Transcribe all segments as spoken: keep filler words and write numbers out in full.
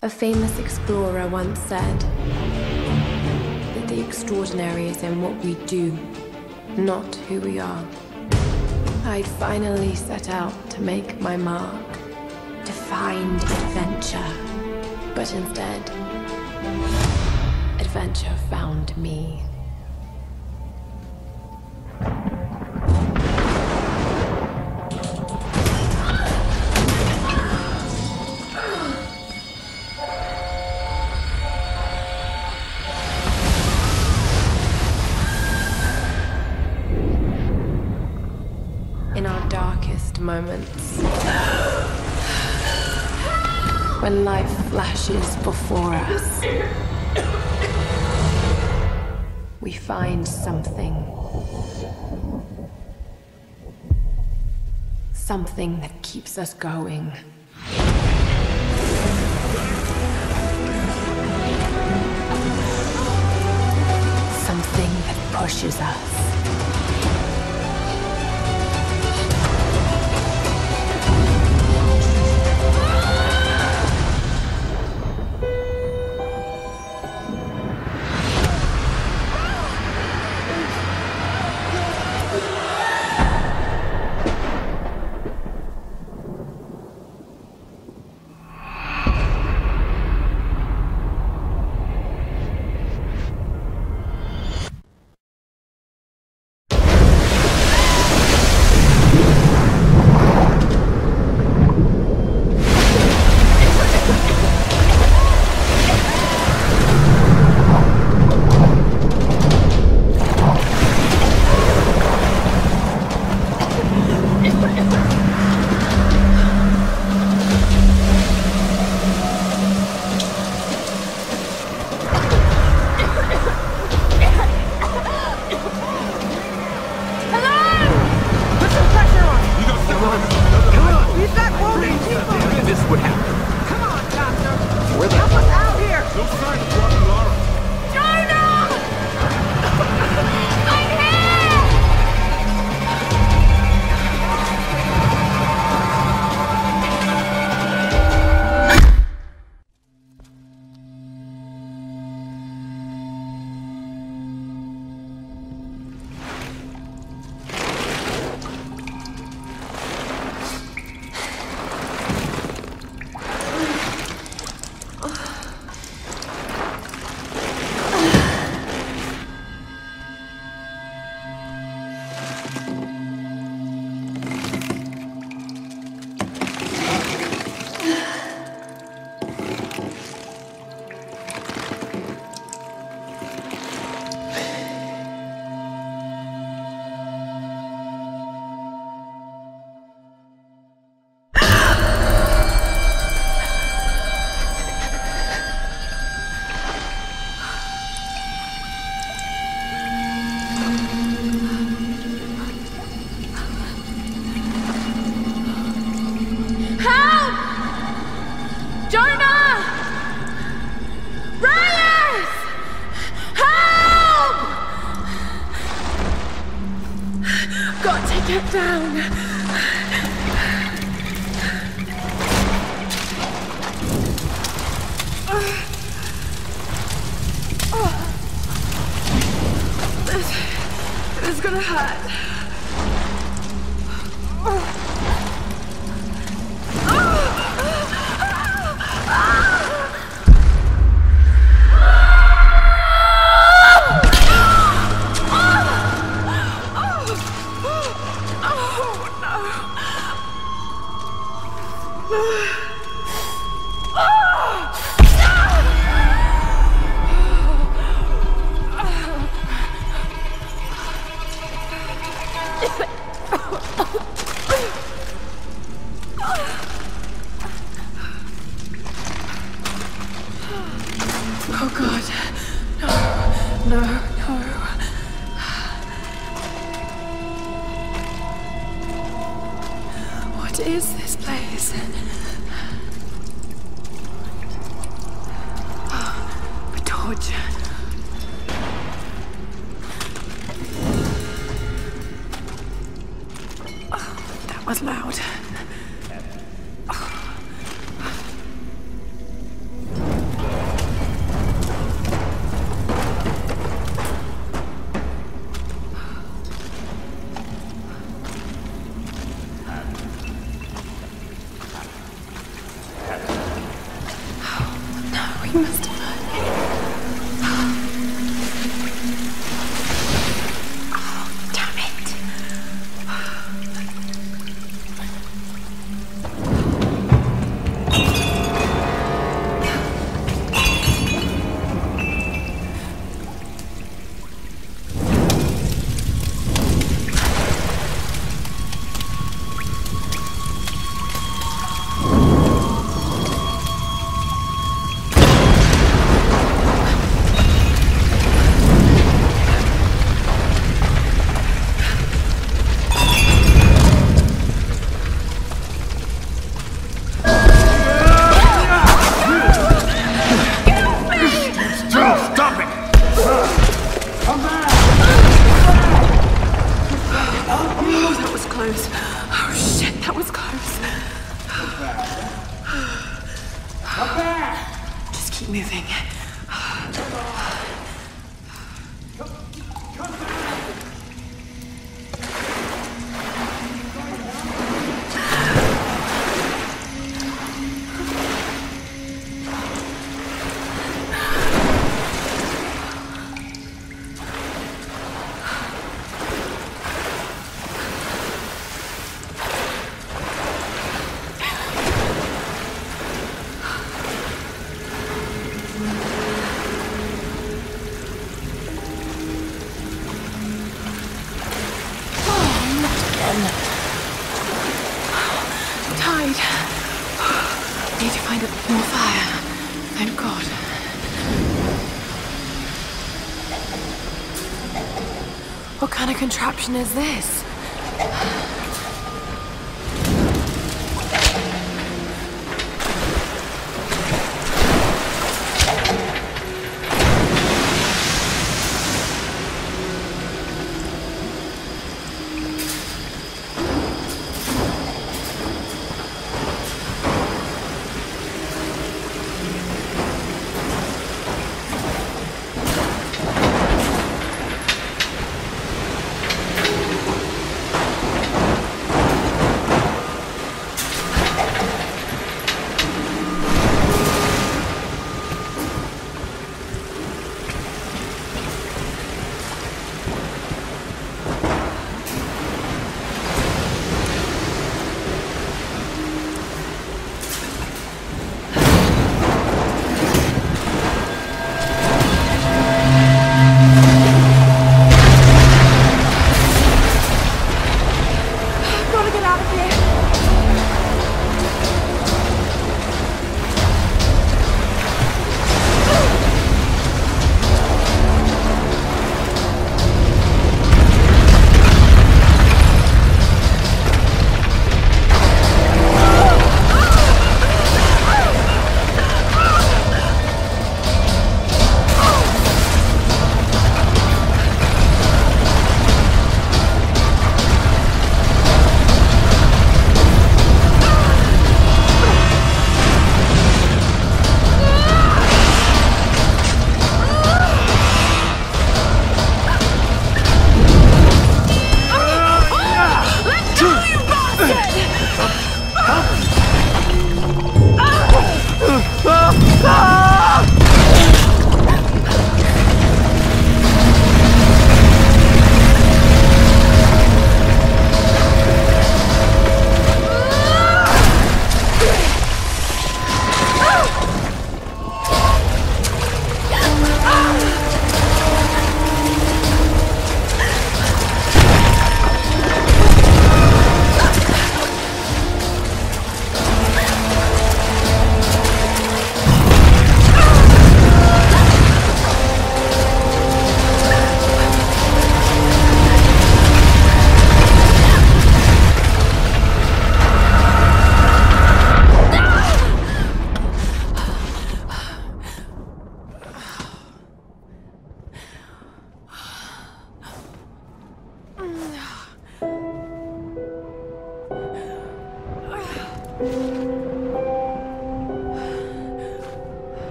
A famous explorer once said that the extraordinary is in what we do, not who we are. I finally set out to make my mark, to find adventure. But instead, adventure found me. Moments when life flashes before us, we find something, something that keeps us going. Something that pushes us. Loud. close. Oh shit, that was close. Come back. Come back. Just keep moving. What contraption is this?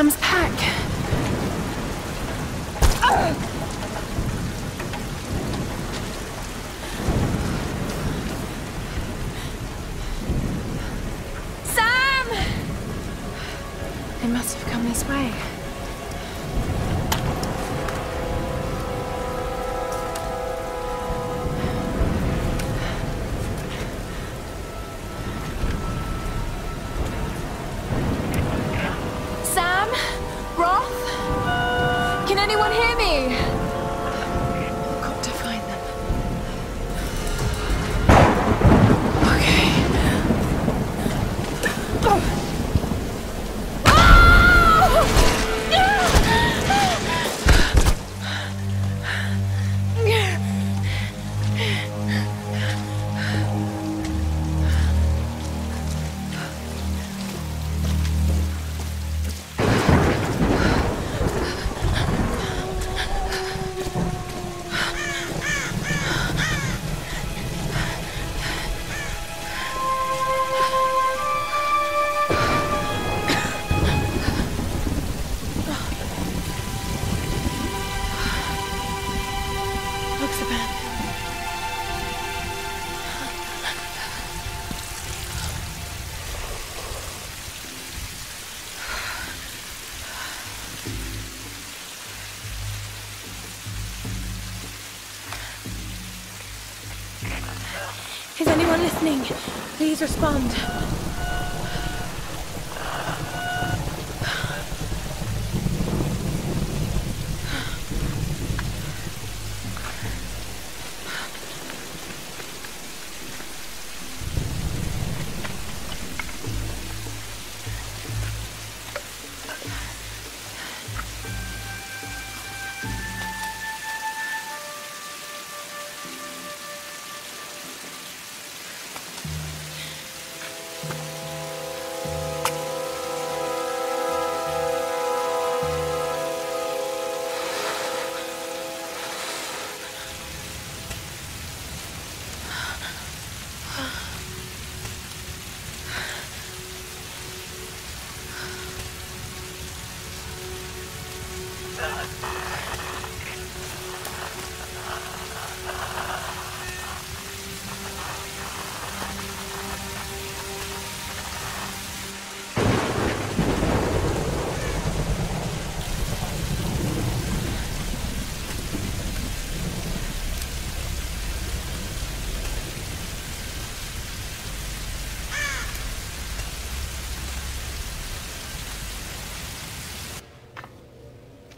Sam's pack. Ugh. Sam! They must have come this way. Is anyone listening? Please respond.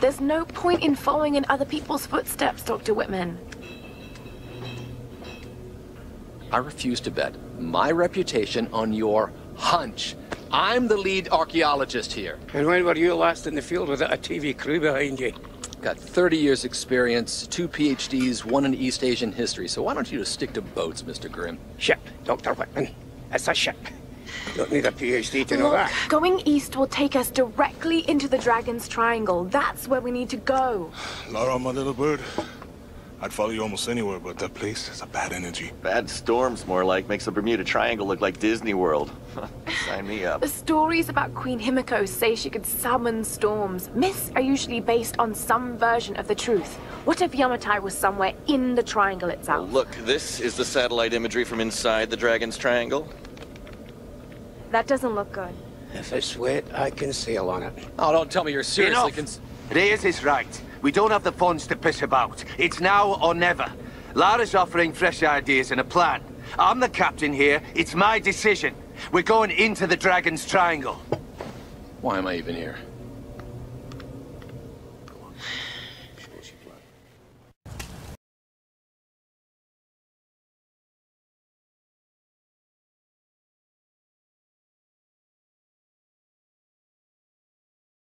There's no point in following in other people's footsteps, Doctor Whitman. I refuse to bet my reputation on your hunch. I'm the lead archaeologist here. And when were you last in the field without a T V crew behind you? Got thirty years experience, two PhDs, one in East Asian history. So why don't you just stick to boats, Mister Grimm? Ship, Doctor Whitman. It's a ship. Don't need a PhD to know Look, that. Going east will take us directly into the Dragon's Triangle. That's where we need to go. Lara, my little bird. I'd follow you almost anywhere, but that place is a bad energy. Bad storms, more like, makes the Bermuda Triangle look like Disney World. Sign me up. The stories about Queen Himiko say she could summon storms. Myths are usually based on some version of the truth. What if Yamatai was somewhere in the triangle itself? Well, look, this is the satellite imagery from inside the Dragon's Triangle. That doesn't look good. If I sweat, I can sail on it. Oh, don't tell me you're seriously cons- Reyes is right. We don't have the funds to piss about. It's now or never. Lara's offering fresh ideas and a plan. I'm the captain here. It's my decision. We're going into the Dragon's Triangle. Why am I even here?